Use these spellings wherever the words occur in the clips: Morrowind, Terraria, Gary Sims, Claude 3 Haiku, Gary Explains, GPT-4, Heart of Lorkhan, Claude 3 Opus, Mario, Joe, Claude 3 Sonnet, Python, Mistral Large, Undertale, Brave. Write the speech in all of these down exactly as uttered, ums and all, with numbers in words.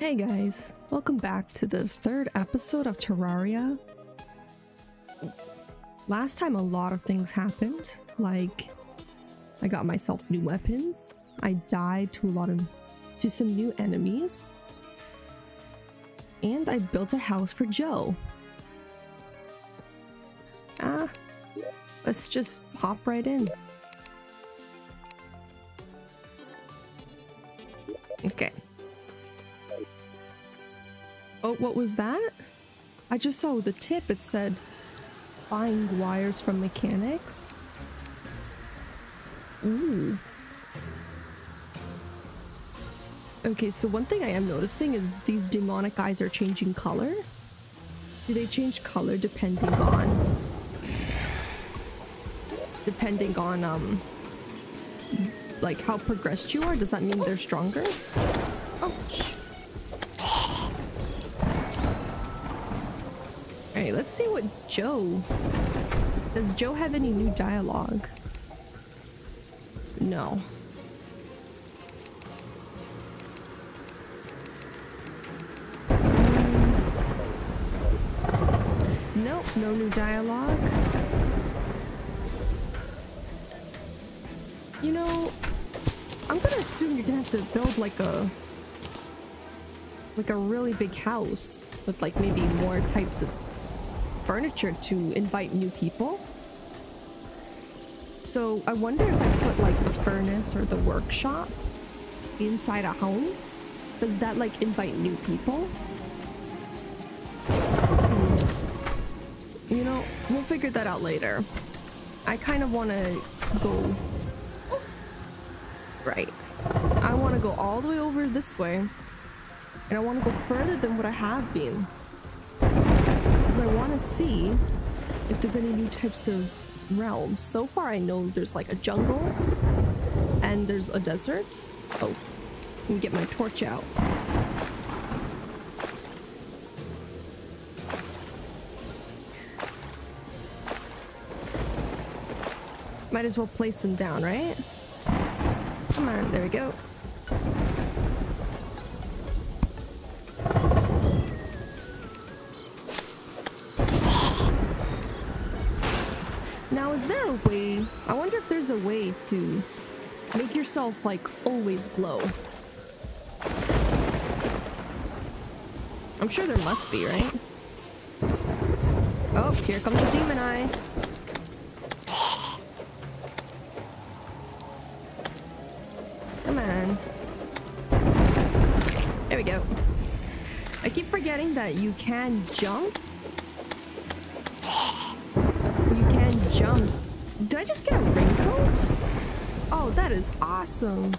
Hey guys, welcome back to the third episode of Terraria. Last time a lot of things happened, like I got myself new weapons, I died to a lot of to some new enemies, and I built a house for Joe. Ah, let's just hop right in. Okay. Oh, what was that? I just saw the tip. It said, "Buying wires from mechanics." Ooh. Okay, so one thing I am noticing is these demonic eyes are changing color. Do they change color depending on depending on um like how progressed you are? Does that mean they're stronger? Ouch. Alright, let's see what Joe... Does Joe have any new dialogue? No. Nope, no new dialogue. You know, I'm gonna assume you're gonna have to build like a... like a really big house with like maybe more types of furniture to invite new people. So I wonder if I put like the furnace or the workshop inside a home, does that like invite new people? You know, we'll figure that out later. I kind of want to go right I want to go all the way over this way, and I want to go further than what I have been. I want to see if there's any new types of realms. So far I know there's like a jungle and there's a desert. Oh, let me get my torch out. Might as well place them down, right? Come on, there we go. I wonder if there's a way to make yourself like always glow. I'm sure there must be, right? Oh, here comes the demon eye. Come on. There we go. I keep forgetting that you can jump. You can jump. Did I just get a raincoat? Oh, that is awesome.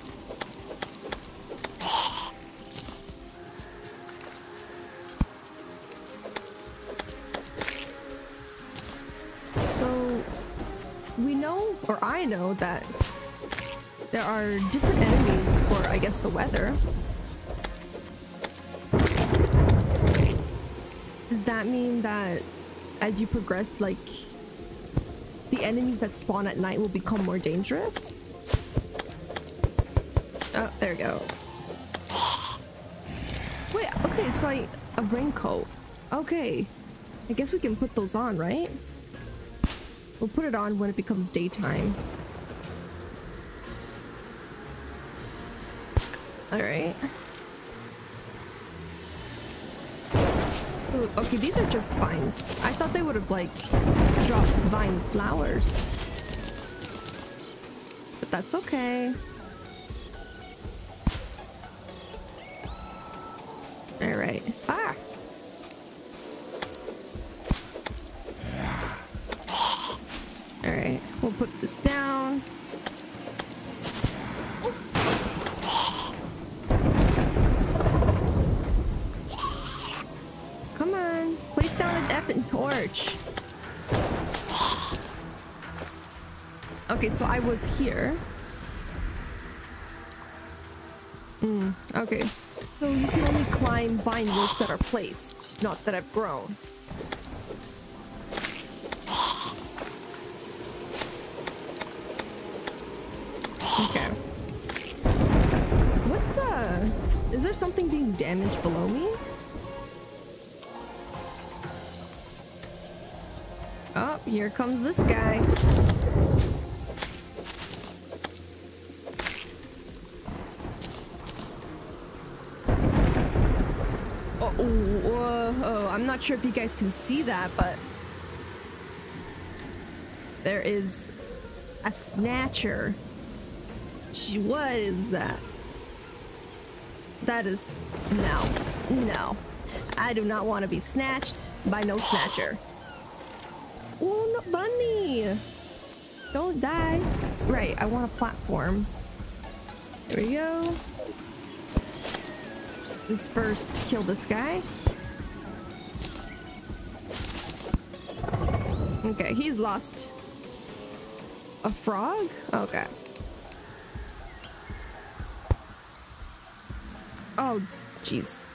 So, we know, or I know, that there are different enemies for, I guess, the weather. Does that mean that as you progress, like, the enemies that spawn at night will become more dangerous? Oh, there we go. Wait, okay, so I... a raincoat. Okay. I guess we can put those on, right? We'll put it on when it becomes daytime. Alright. Ooh, okay, these are just vines. I thought they would have, like, dropped vine flowers. But that's okay. Alright. Ah! Alright, we'll put this down. Torch. Okay, so I was here. Mm, okay. So you can only climb vine ropes that are placed, not that I've grown. Okay. What uh, Is there something being damaged below me? Oh, here comes this guy. Oh, whoa, oh, I'm not sure if you guys can see that, but there is a snatcher. Gee, what is that? That is... no. No. I do not want to be snatched by no snatcher. Oh, no, bunny! Don't die. Right, I want a platform. There we go. Let's first kill this guy. Okay, he's lost a frog? Okay. Oh, jeez.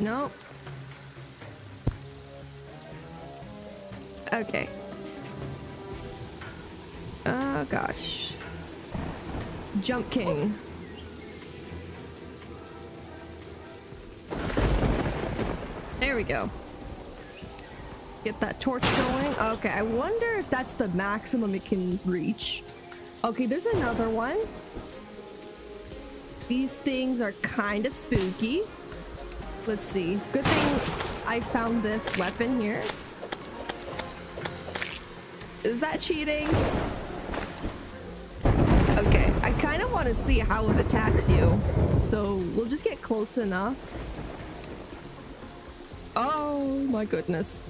Nope. Okay. Oh, gosh. Jump King. There we go. Get that torch going. Okay, I wonder if that's the maximum it can reach. Okay, there's another one. These things are kind of spooky. Let's see. Good thing I found this weapon here. Is that cheating? Okay, I kind of want to see how it attacks you. So we'll just get close enough. Oh my goodness.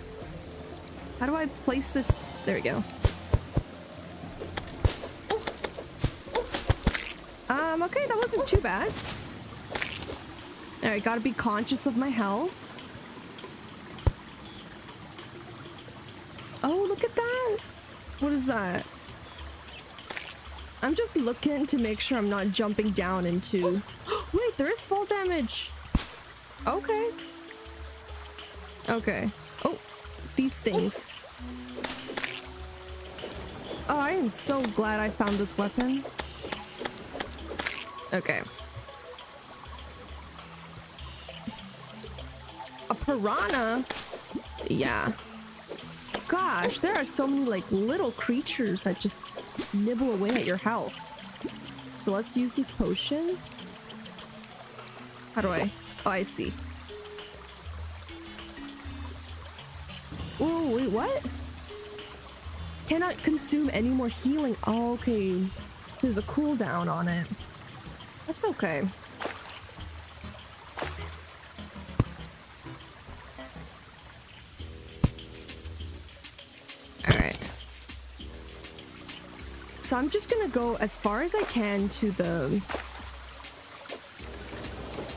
How do I place this? There we go. Um, okay, that wasn't too bad. Alright, gotta be conscious of my health. Oh, look at that! What is that? I'm just looking to make sure I'm not jumping down into... Wait, there is fall damage! Okay. Okay. Oh, these things. Oh, I am so glad I found this weapon. Okay. A piranha? Yeah. Gosh, there are so many like little creatures that just nibble away at your health. So let's use this potion. How do I? Oh, I see. Oh, wait, what? Cannot consume any more healing. Oh, okay. There's a cooldown on it. That's okay. Alright. So I'm just gonna go as far as I can to the...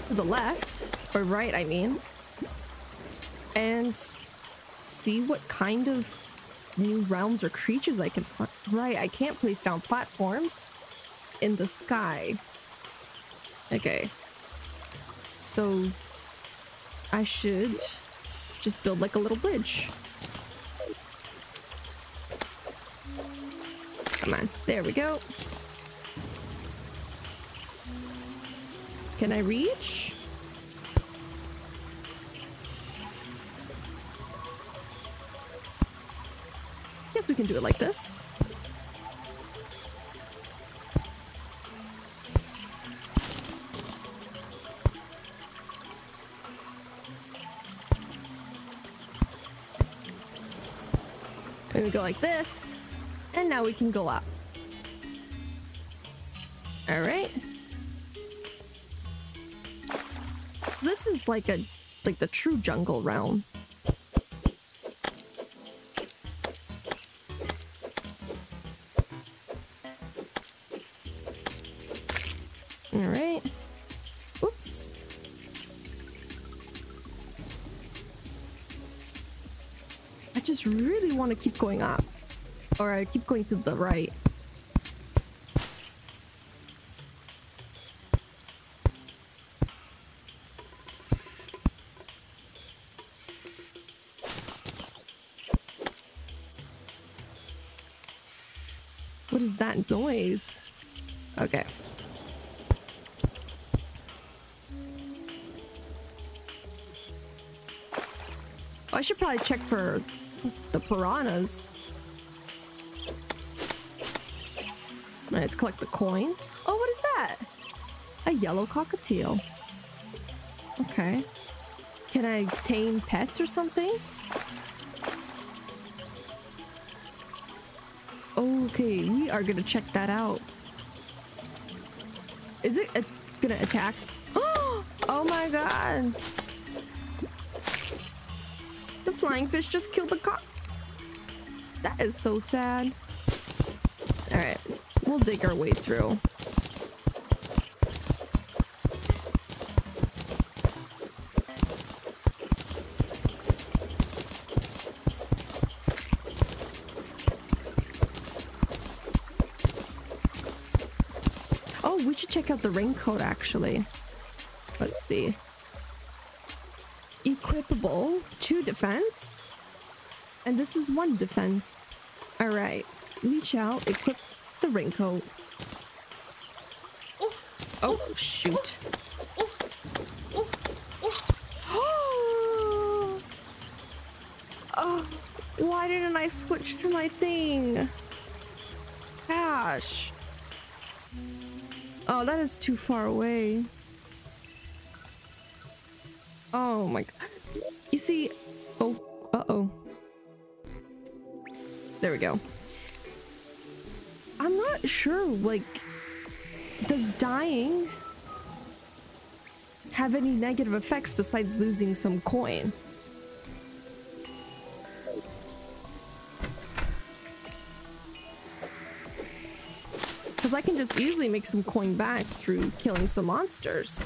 to the left. Or right, I mean. And see what kind of new realms or creatures I can find. Right, I can't place down platforms in the sky. Okay, so I should just build like a little bridge. Come on, there we go. Can I reach? Yes, we can do it like this. We go like this, and now we can go up. All right. So this is like a like the true jungle realm. All right. Oops. I just really want to keep going up, or I keep going to the right. What is that noise? Okay. I should probably check for the piranhas. Let's collect the coin. Oh, what is that? A yellow cockatiel. Okay. Can I tame pets or something? Okay, we are gonna check that out. Is it gonna attack? Oh my god! The flying fish just killed the cock. That is so sad. Alright, we'll dig our way through. Oh, we should check out the raincoat actually. Let's see. Equipable, two defense, and this is one defense. All right, we shall equip the raincoat. Oh shoot! Oh, why didn't I switch to my thing? Gosh! Oh, that is too far away. Oh my god. You see, oh, uh-oh. There we go. I'm not sure, like, does dying have any negative effects besides losing some coin? Because I can just easily make some coin back through killing some monsters.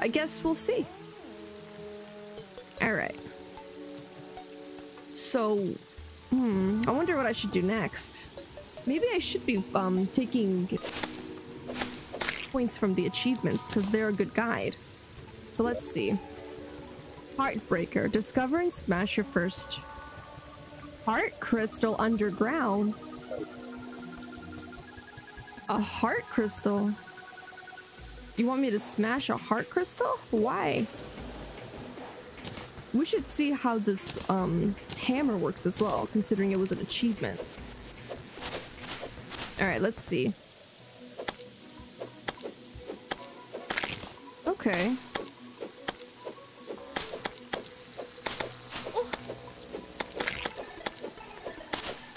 I guess we'll see. All right. So, hmm, I wonder what I should do next. Maybe I should be um, taking points from the achievements because they're a good guide. So let's see. Heartbreaker. Discover and smash your first heart crystal underground. A heart crystal? You want me to smash a heart crystal? Why? We should see how this um, hammer works as well, considering it was an achievement. Alright, let's see. Okay.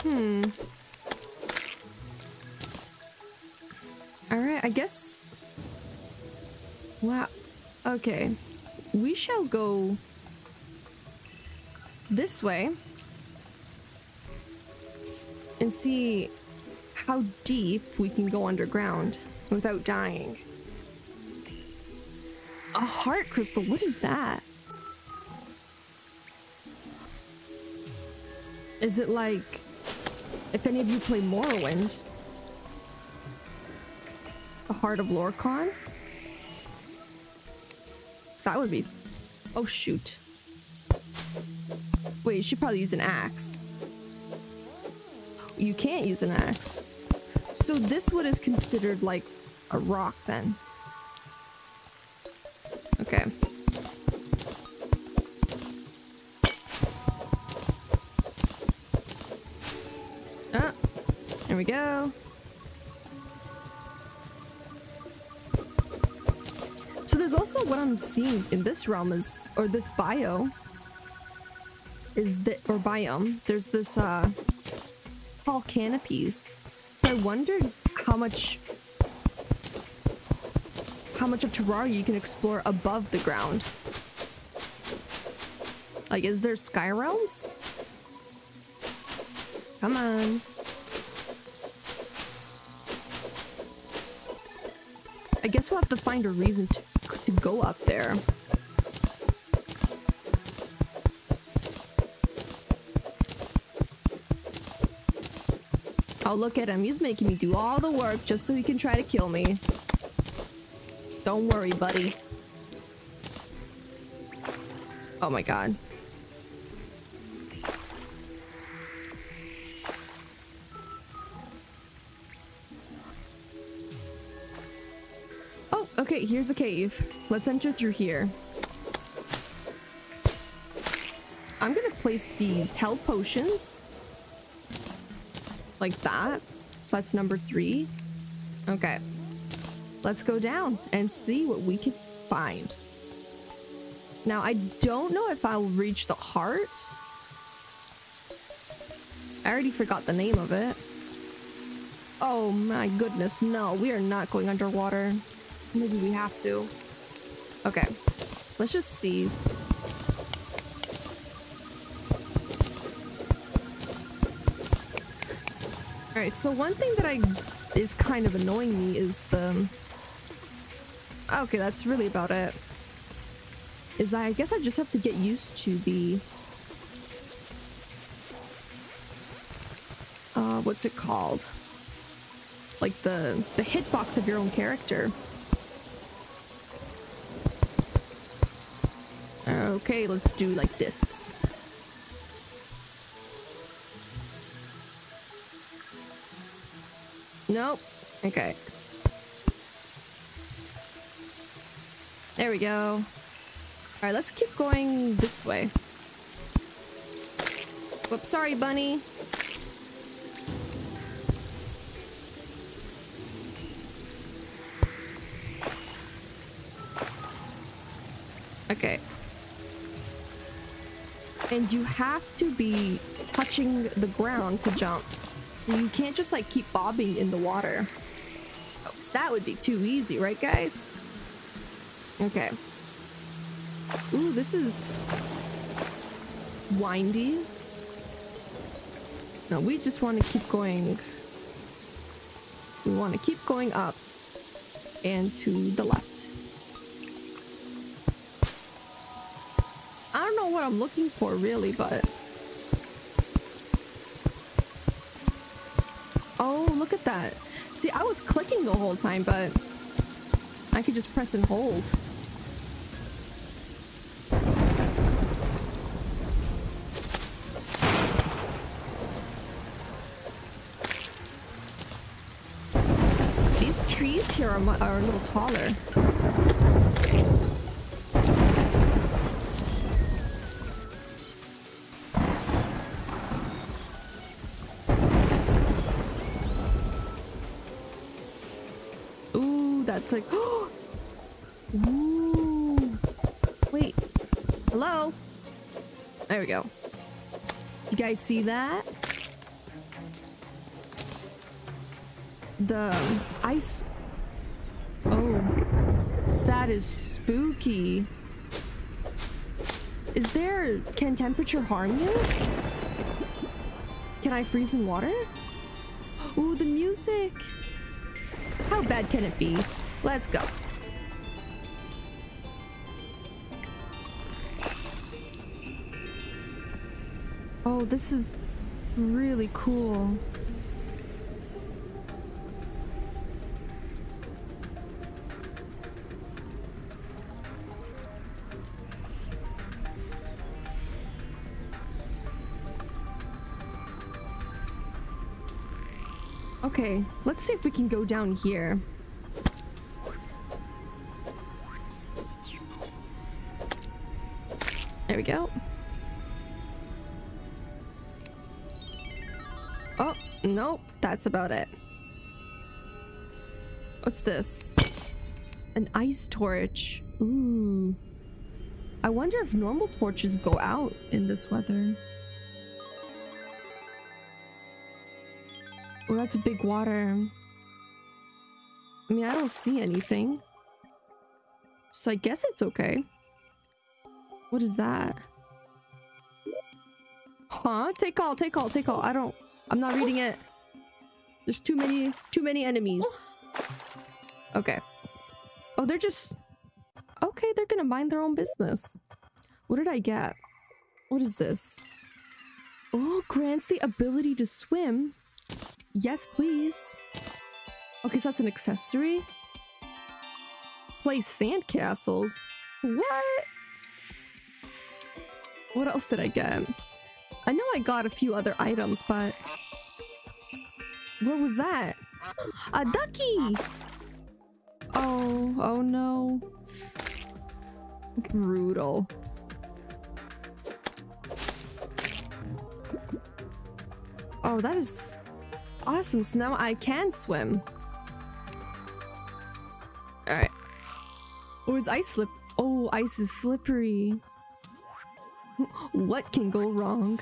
Hmm. Alright, I guess... Wow. Okay. We shall go this way and see how deep we can go underground without dying. A heart crystal? What is that? Is it like if any of you play Morrowind? The Heart of Lorkhan? That would be... Oh, shoot. Wait, you should probably use an axe. You can't use an axe. So this wood is considered like a rock then. Okay. Ah, there we go. There's also what I'm seeing in this realm is, or this bio, is the or biome. There's this uh, tall canopies. So I wondered how much, how much of Terraria you can explore above the ground. Like, is there sky realms? Come on. I guess we'll have to find a reason to. to go up there. Oh, look at him. He's making me do all the work just so he can try to kill me. Don't worry, buddy. Oh my god. Okay, here's a cave. Let's enter through here. I'm gonna place these health potions like that. So that's number three. Okay, let's go down and see what we can find. Now, I don't know if I'll reach the heart. I already forgot the name of it. Oh my goodness, no, we are not going underwater. Maybe we have to. Okay, let's just see. All right, so one thing that I is kind of annoying me is the... Okay, that's really about it. Is I guess I just have to get used to the... Uh, what's it called? Like the, the hitbox of your own character. Okay, let's do like this. Nope. Okay. There we go. Alright, let's keep going this way. Whoops, sorry, bunny. Okay. And you have to be touching the ground to jump. So you can't just like keep bobbing in the water. Oops, that would be too easy, right guys? Okay. Ooh, this is windy. No, we just want to keep going. We want to keep going up and to the left. I don't know what I'm looking for really, but... Oh, look at that. See, I was clicking the whole time, but I could just press and hold. These trees here are, are a little taller. It's like, oh, ooh. Wait, hello? There we go. You guys see that? The ice. Oh, that is spooky. Is there, can temperature harm you? Can I freeze in water? Ooh, the music. How bad can it be? Let's go. Oh, this is really cool. Okay, let's see if we can go down here. There we go. Oh, nope, that's about it. What's this? An ice torch. Ooh. I wonder if normal torches go out in this weather. Well, that's a big water. I mean, I don't see anything. So I guess it's okay. What is that? Huh? Take all, take all, take all. I don't... I'm not reading it. There's too many, too many enemies. Okay. Oh, they're just... Okay, they're gonna mind their own business. What did I get? What is this? Oh, grants the ability to swim. Yes, please. Okay, so that's an accessory. Play sand castles. What? What else did I get? I know I got a few other items, but... What was that? A ducky! Oh, oh no. Brutal. Oh, that is awesome. So now I can swim. Alright. Oh, is ice slip? Oh, ice is slippery. What can go wrong?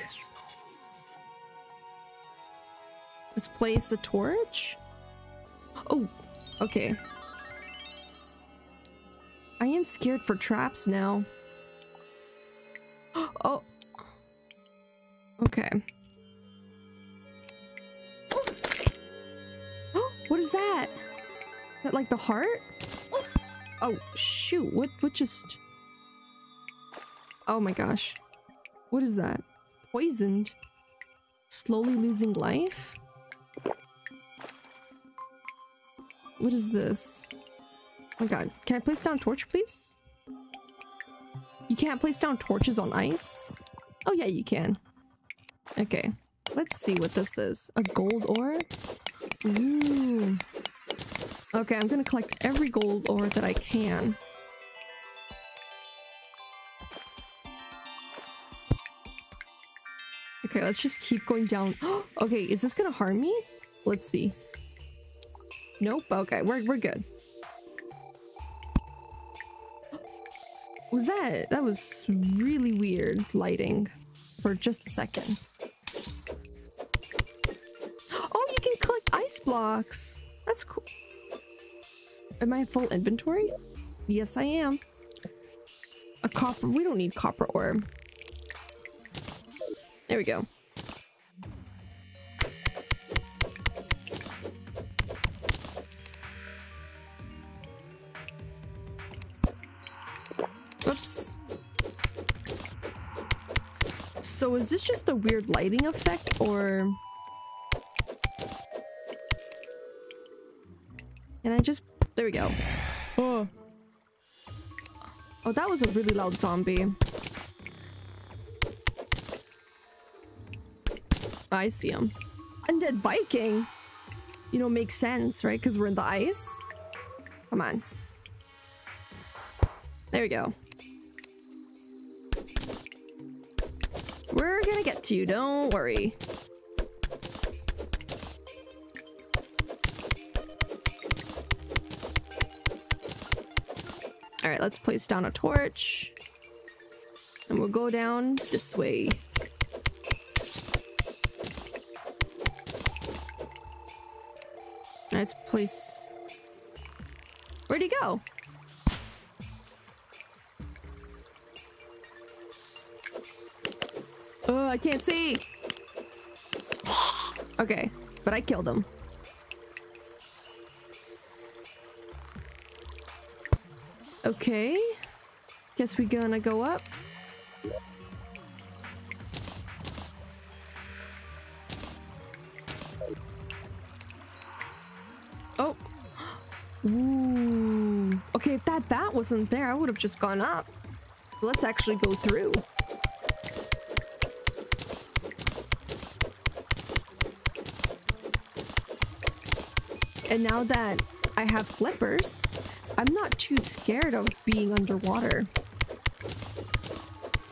Let's place a torch? Oh, okay. I am scared for traps now. Oh. Okay. What is that? Is that like the heart? Oh, shoot. What, what just... Oh my gosh. What is that? Poisoned? Slowly losing life? What is this? Oh my god. Can I place down a torch, please? You can't place down torches on ice? Oh yeah, you can. Okay. Let's see what this is. A gold ore? Ooh. Okay, I'm gonna collect every gold ore that I can. Okay, let's just keep going down. Okay, is this gonna harm me? Let's see. Nope. Okay, we're, we're good. What was that? That was really weird lighting for just a second. Oh, you can collect ice blocks. That's cool. Am I in full inventory? Yes, I am. A copper. We don't need copper ore. There we go. Whoops. So is this just a weird lighting effect, or... Can I just... There we go. Oh. Oh, that was a really loud zombie. I see him. Undead Viking! You know, makes sense, right? Because we're in the ice? Come on. There we go. We're gonna get to you, don't worry. Alright, let's place down a torch. And we'll go down this way. Let's place... Where'd he go? Oh, I can't see! Okay, but I killed him. Okay. Guess we're gonna go up. Oh. Ooh. Okay, if that bat wasn't there, I would have just gone up. Let's actually go through. And now that I have flippers, I'm not too scared of being underwater.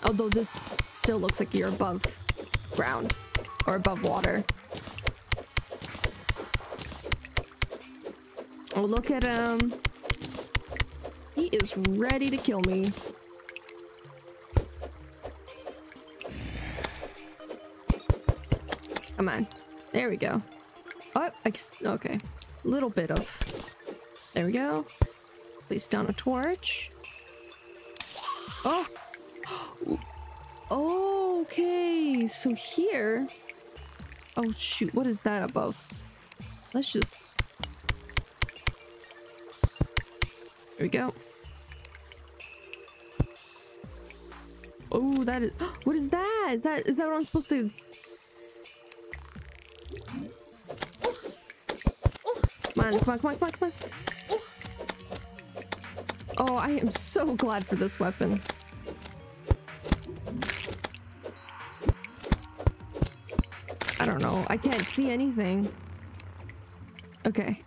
Although this still looks like you're above ground or above water. Oh, look at him. He is ready to kill me. Come on. There we go. Oh, okay. A little bit of... There we go. Place down a torch. Oh! Oh, okay. So here... Oh, shoot. What is that above? Let's just... There we go. Oh, that is... What is that? Is that, is that what I'm supposed to... Come on, come on, come on, come on, come on. Oh, I am so glad for this weapon. I don't know. I can't see anything. Okay.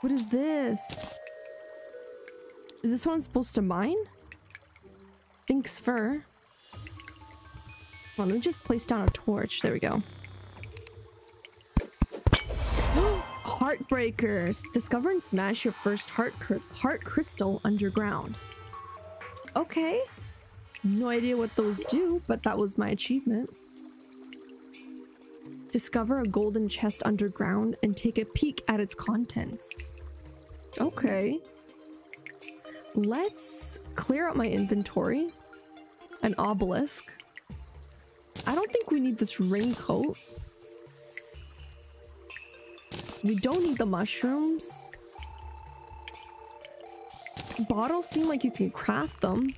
What is this? Is this what I'm supposed to mine? Thinks fur. Well, let me just place down a torch. There we go. Heartbreakers. Discover and smash your first heart cri- heart crystal underground. Okay. No idea what those do, but that was my achievement. Discover a golden chest underground and take a peek at its contents. Okay. Let's clear out my inventory. An obelisk. I don't think we need this raincoat. We don't need the mushrooms. Bottles seem like you can craft them.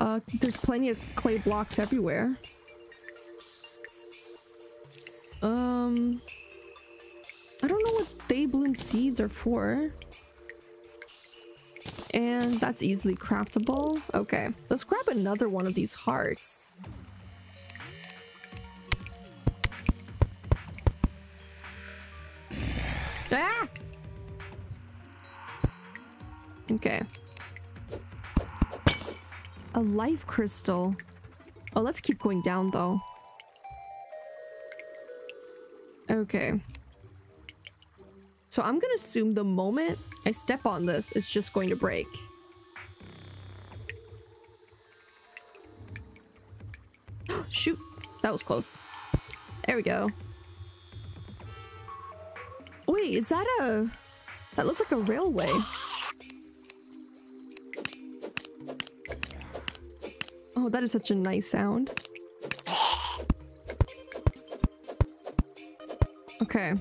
Uh, there's plenty of clay blocks everywhere. Um, I don't know what daybloom seeds are for. And that's easily craftable. Okay, let's grab another one of these hearts. Ah! Okay. A life crystal. Oh, let's keep going down though. Okay. So I'm gonna assume the moment I step on this, it's just going to break. Shoot, that was close. There we go. Wait, is that a... that looks like a railway. Oh, that is such a nice sound. Okay.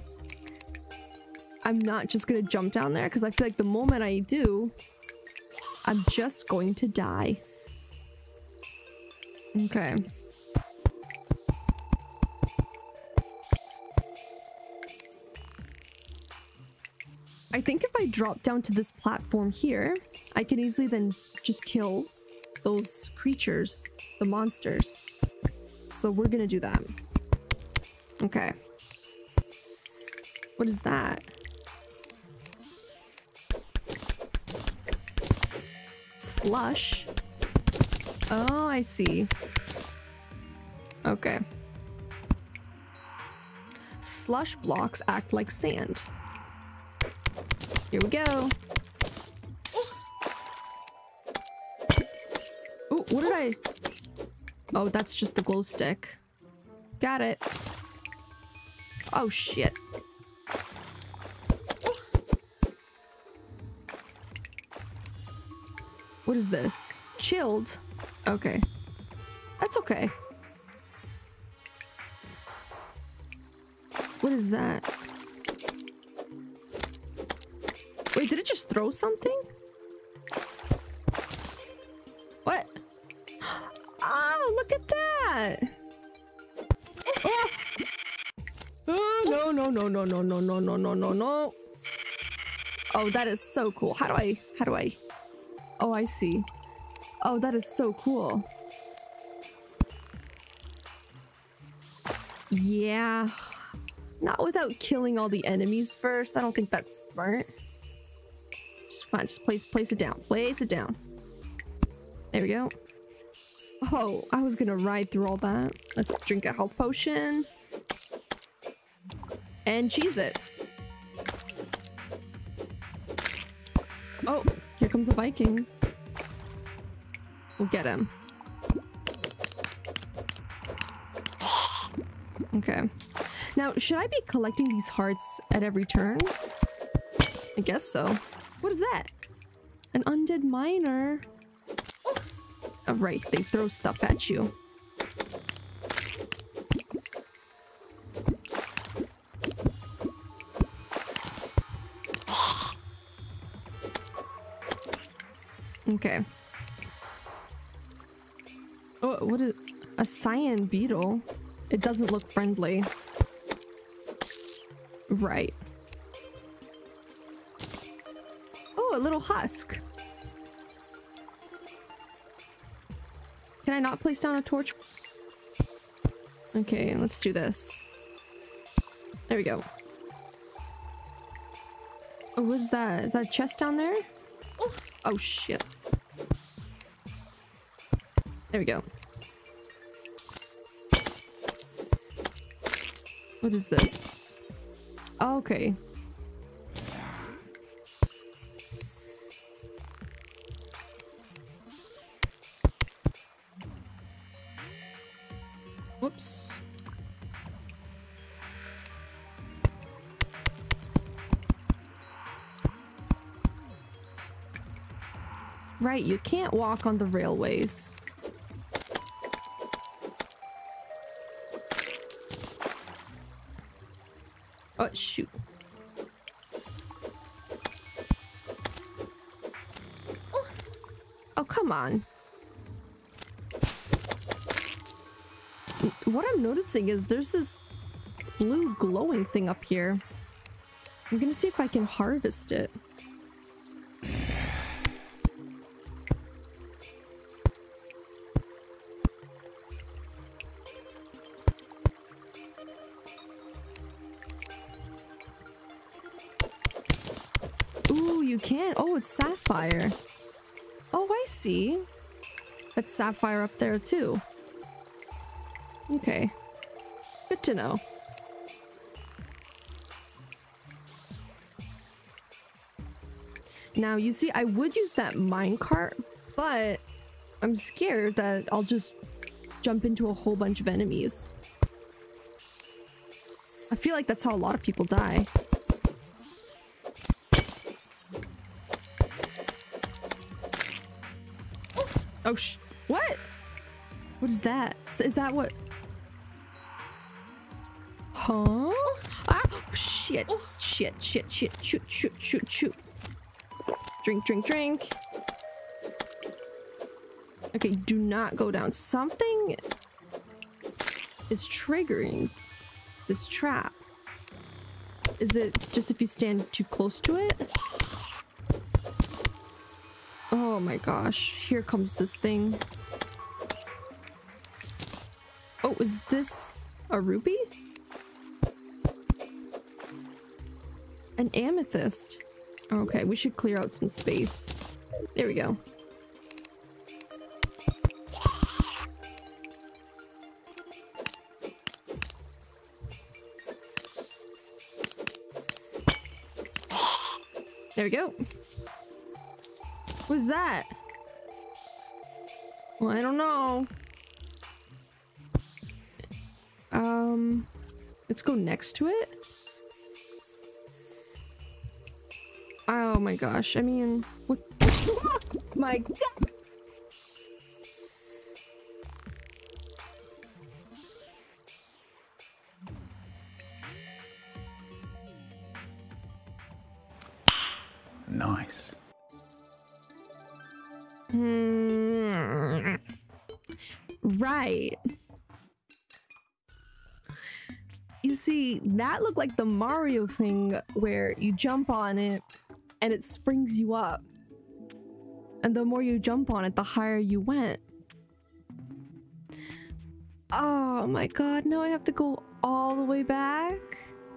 I'm not just gonna jump down there because I feel like the moment I do, I'm just going to die. Okay. I think if I drop down to this platform here, I can easily then just kill those creatures, the monsters. So we're gonna do that. Okay. What is that? Slush. Oh, I see. Okay. Slush blocks act like sand. Here we go. Oh, what did I... Oh, that's just the glow stick. Got it. Oh, shit. What is this? Chilled? Okay. That's okay. What is that? Wait, did it just throw something? What? Oh, look at that! Oh, oh no, no, no, no, no, no, no, no, no, no, no. Oh, that is so cool. How do I... how do I... Oh, I see. Oh, that is so cool. Yeah. Not without killing all the enemies first. I don't think that's smart. Just fine. Just place, place it down. Place it down. There we go. Oh, I was gonna ride through all that. Let's drink a health potion. And cheese it. Oh. Here comes a Viking. We'll get him. Okay. Now, should I be collecting these hearts at every turn? I guess so. What is that? An undead miner. Oh, right. They throw stuff at you. Okay. Oh, what is a cyan beetle? It doesn't look friendly. Right. Oh, a little husk. Can I not place down a torch? Okay, let's do this. There we go. Oh, what's that? Is that a chest down there? Oh, oh shit. There we go. What is this? Oh, okay. Whoops. Right, you can't walk on the railways. Oh, shoot. Oh, come on. What I'm noticing is there's this blue glowing thing up here. I'm gonna see if I can harvest it. Sapphire. Oh, I see. That's sapphire up there too. Okay. Good to know. Now, you see, I would use that minecart, but I'm scared that I'll just jump into a whole bunch of enemies. I feel like that's how a lot of people die. Oh, sh what? What is that? Is that what? Huh? Ah, shit, shit, shit, shit, shoot, shoot, shoot, shoot. Drink, drink, drink. Okay, do not go down. Something is triggering this trap. Is it just if you stand too close to it? Oh my gosh, here comes this thing. Oh, is this a ruby? An amethyst. Okay, we should clear out some space. There we go. There we go. What was that? Well, I don't know. Um, let's go next to it. Oh my gosh! I mean, what? My God! Nice. Hmm. Right. You see, that looked like the Mario thing where you jump on it and it springs you up. And the more you jump on it, the higher you went. Oh my god, now I have to go all the way back?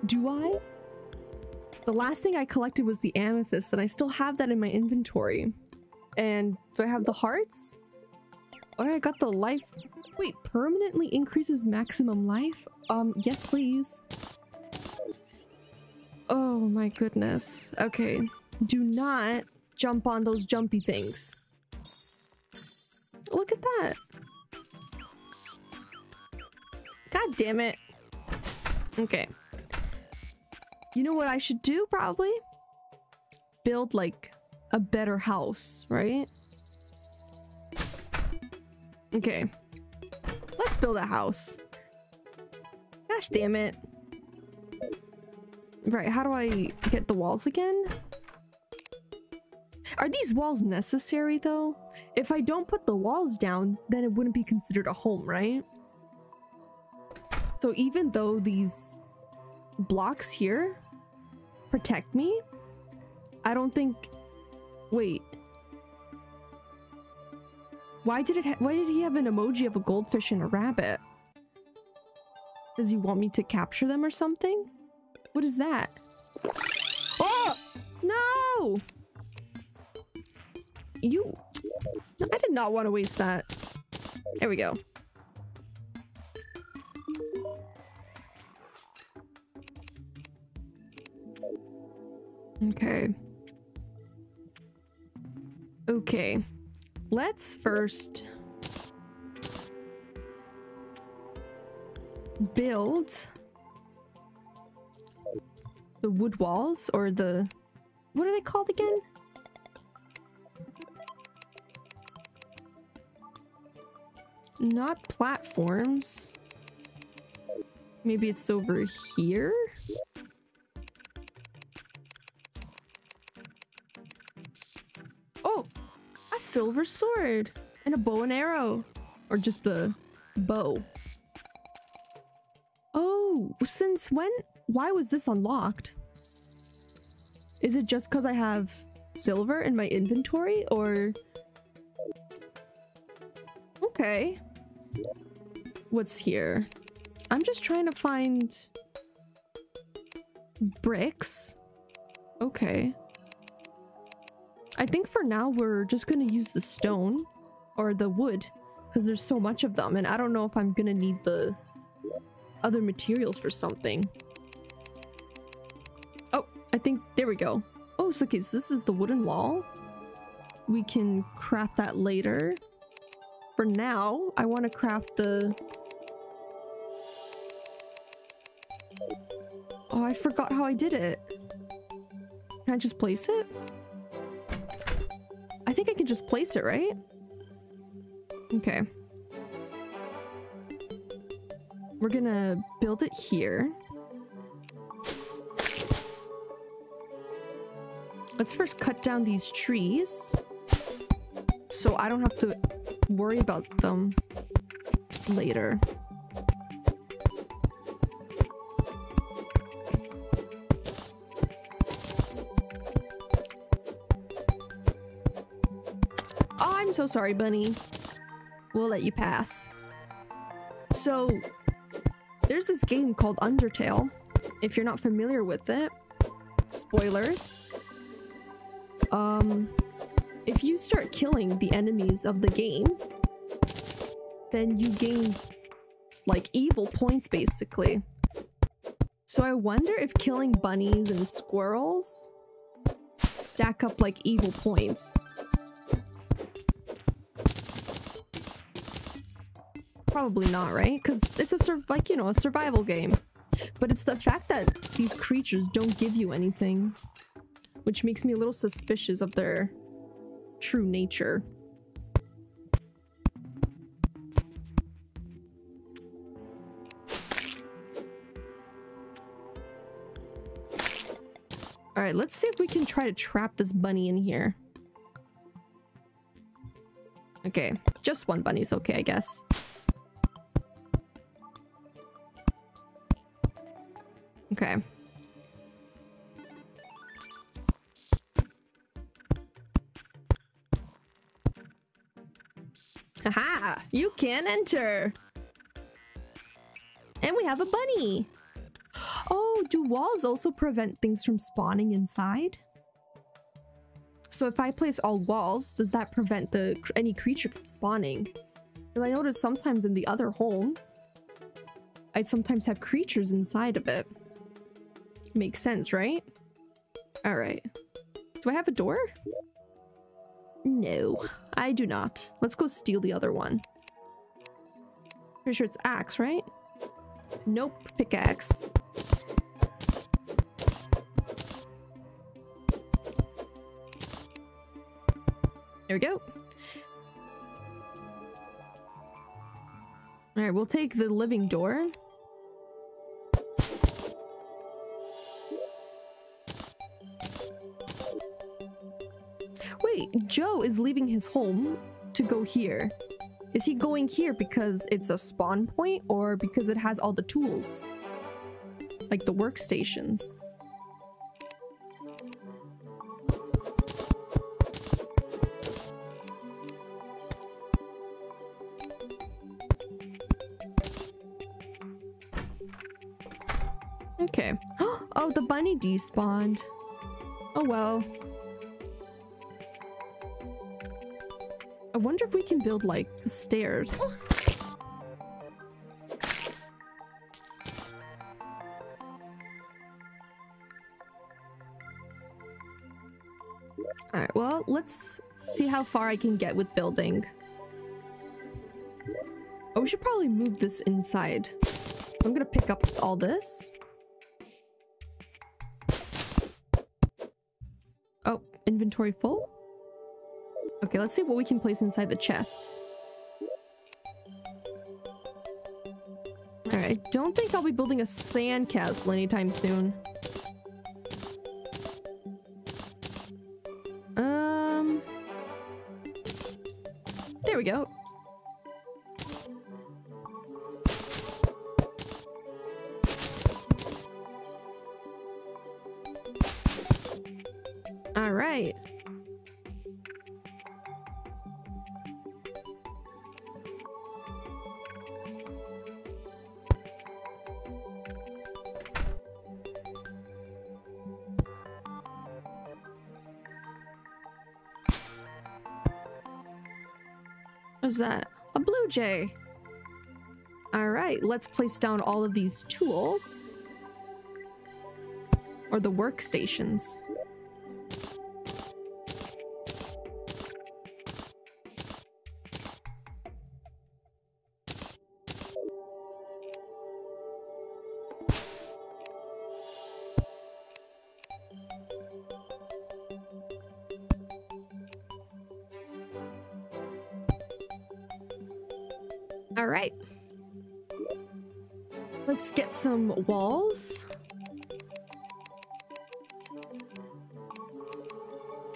Do I? The last thing I collected was the amethyst, and I still have that in my inventory. And do I have the hearts? Oh, I got the life. Wait, permanently increases maximum life? Um, yes, please. Oh my goodness. Okay. Do not jump on those jumpy things. Look at that. God damn it. Okay. You know what I should do, probably? Build, like, a better house, right? Okay. Let's build a house. Gosh damn it. Right, how do I get the walls again? Are these walls necessary, though? If I don't put the walls down, then it wouldn't be considered a home, right? So even though these blocks here protect me, I don't think... Wait. Why did it ha why did he have an emoji of a goldfish and a rabbit? Does he want me to capture them or something? What is that? Oh! No! You... No, I did not want to waste that. There we go. Okay. Okay. Let's first... build... the wood walls, or the... what are they called again? Not platforms. Maybe it's over here? Oh! A silver sword! And a bow and arrow! Or just a bow. Oh! Since when? Why was this unlocked? Is it just because I have silver in my inventory, or... Okay. What's here? I'm just trying to find... bricks. Okay. I think for now we're just gonna use the stone. Or the wood. Because there's so much of them, and I don't know if I'm gonna need the... other materials for something. I think, there we go. Oh, so okay, so this is the wooden wall. We can craft that later. For now, I want to craft the... Oh, I forgot how I did it. Can I just place it? I think I can just place it, right? Okay. We're gonna build it here. Let's first cut down these trees, so I don't have to worry about them later. Oh, I'm so sorry, Bunny. We'll let you pass. So, there's this game called Undertale. If you're not familiar with it, spoilers. Um, if you start killing the enemies of the game, then you gain, like, evil points, basically. So I wonder if killing bunnies and squirrels stack up, like, evil points. Probably not, right? Because it's a, sur like, you know, a survival game. But it's the fact that these creatures don't give you anything, which makes me a little suspicious of their true nature. Alright, let's see if we can try to trap this bunny in here. Okay, just one bunny's okay, I guess. Okay. Haha! You can enter! And we have a bunny! Oh, do walls also prevent things from spawning inside? So if I place all walls, does that prevent the any creature from spawning? Because I noticed sometimes in the other home, I'd sometimes have creatures inside of it. Makes sense, right? Alright. Do I have a door? No, I do not. Let's go steal the other one. Pretty sure it's axe, right? Nope, pickaxe. There we go. Alright, we'll take the living door. Joe is leaving his home to go here. Is he going here because it's a spawn point, or because it has all the tools? Like the workstations. Okay. Oh, the bunny despawned. Oh well. I wonder if we can build, like, stairs. Alright, well, let's see how far I can get with building. Oh, we should probably move this inside. I'm gonna pick up all this. Oh, inventory full? Okay, let's see what we can place inside the chests. Alright, I don't think I'll be building a sandcastle anytime soon. Um... There we go. Alright. What's that? A blue jay. All right, let's place down all of these tools or the workstations. Alright. Let's get some walls.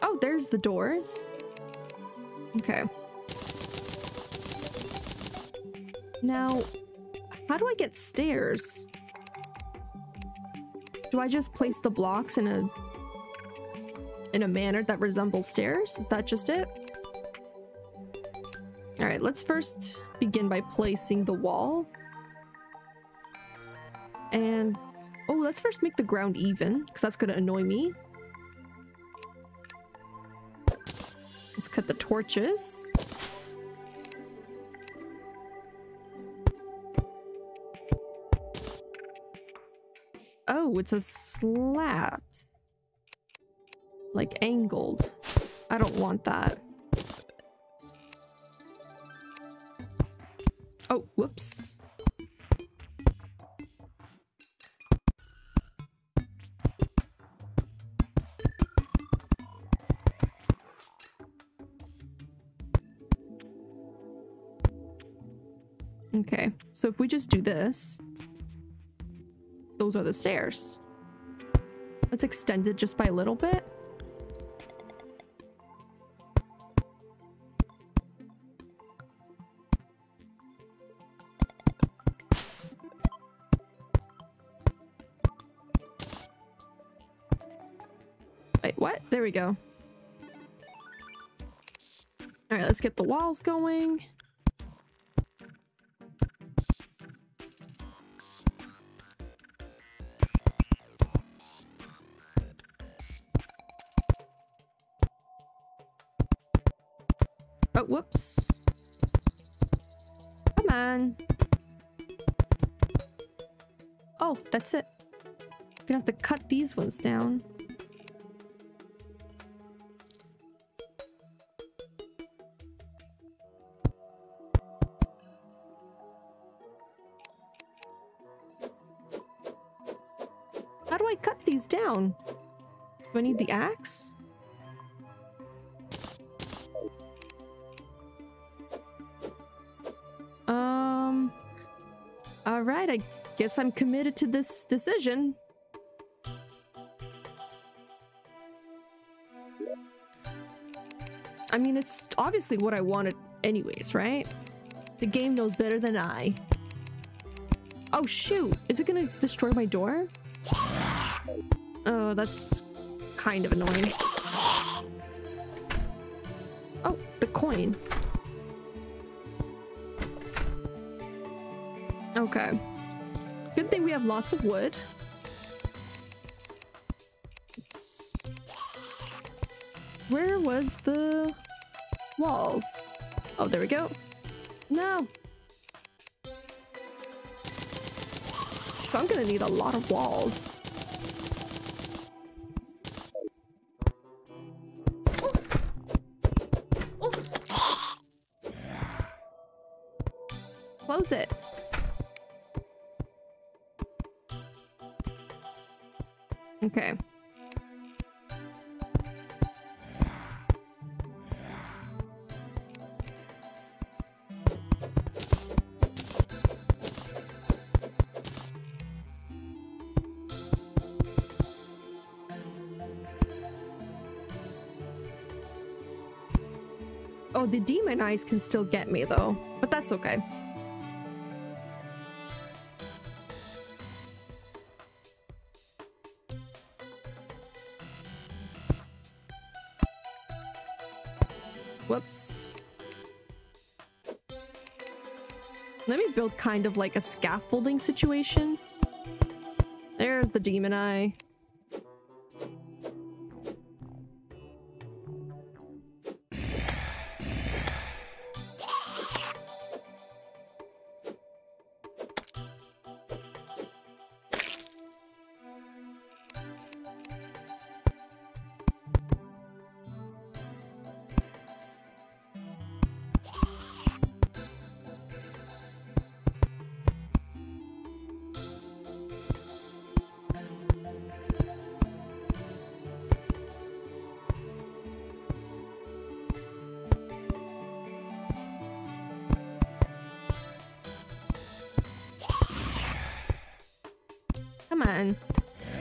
Oh, there's the doors. Okay. Now, how do I get stairs? Do I just place the blocks in a in a manner that resembles stairs? Is that just it? Alright, let's first begin by placing the wall. And... oh, let's first make the ground even, because that's going to annoy me. Let's cut the torches. Oh, it's a slat. Like, angled. I don't want that. Oh, whoops. Okay, so if we just do this, those are the stairs. Let's extend it just by a little bit. What? There we go. All right, let's get the walls going. Oh, whoops. Come on. Oh, that's it. I'm gonna have to cut these ones down. Down. Do I need the axe? Um. All right, I guess I'm committed to this decision. I mean, it's obviously what I wanted anyways, right? The game knows better than I. Oh shoot, is it gonna destroy my door? Oh, that's kind of annoying. Oh, the coin. Okay. Good thing we have lots of wood. Let's Where was the walls? Oh, there we go. No. So I'm gonna need a lot of walls. Close it. Okay. Oh, the demon eyes can still get me though, but that's okay. Build kind of like a scaffolding situation. There's the demon eye.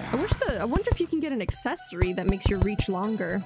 I wish the- I wonder if you can get an accessory that makes your reach longer.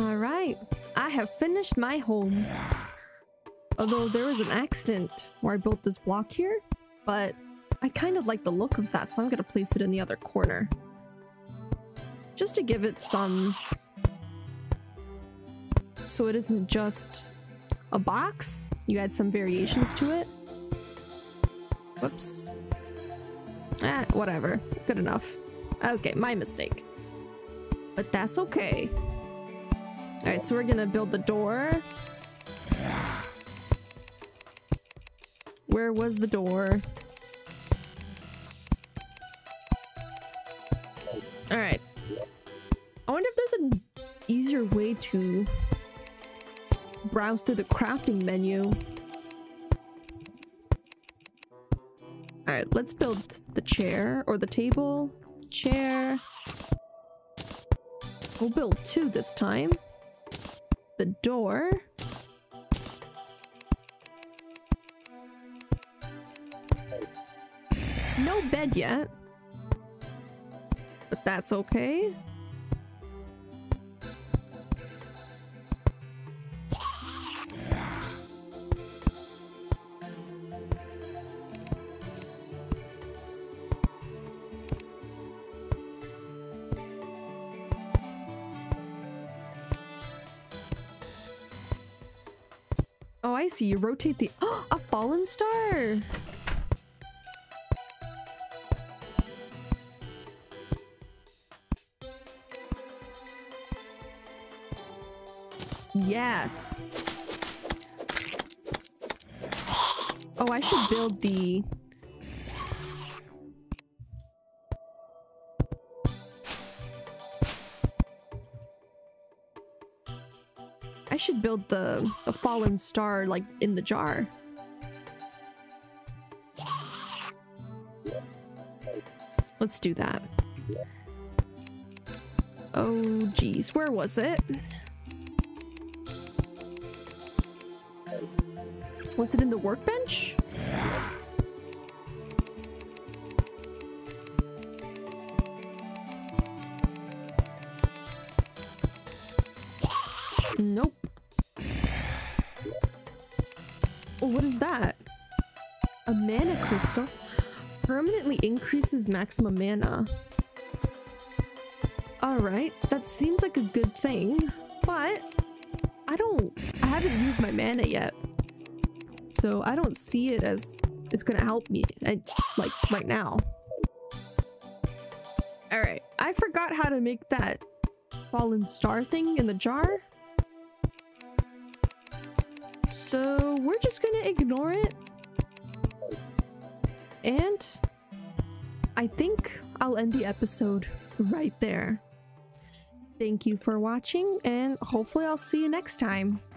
All right, I have finished my home. Although there was an accident where I built this block here, but I kind of like the look of that, so I'm gonna place it in the other corner. Just to give it some... so it isn't just a box, you add some variations to it. Whoops. Eh, whatever. Good enough. Okay, my mistake. But that's okay. Alright, so we're gonna build the door. Where was the door? Alright. I wonder if there's an easier way to browse through the crafting menu. Alright, let's build the chair, or the table. Chair. We'll build two this time. The door. No bed yet. But that's okay. Oh, I see. You rotate the... Oh, a fallen star! Yes! Oh, I should build the... I should build the, the fallen star, like, in the jar. Let's do that. Oh, geez. Where was it? Was it in the workbench? Nope. Oh, what is that? A mana crystal permanently increases maximum mana. Alright, that seems like a good thing, but I don't... I haven't used my mana yet. So I don't see it as it's gonna help me, I, like, right now. Alright, I forgot how to make that fallen star thing in the jar. So we're just gonna ignore it. And I think I'll end the episode right there. Thank you for watching, and hopefully I'll see you next time.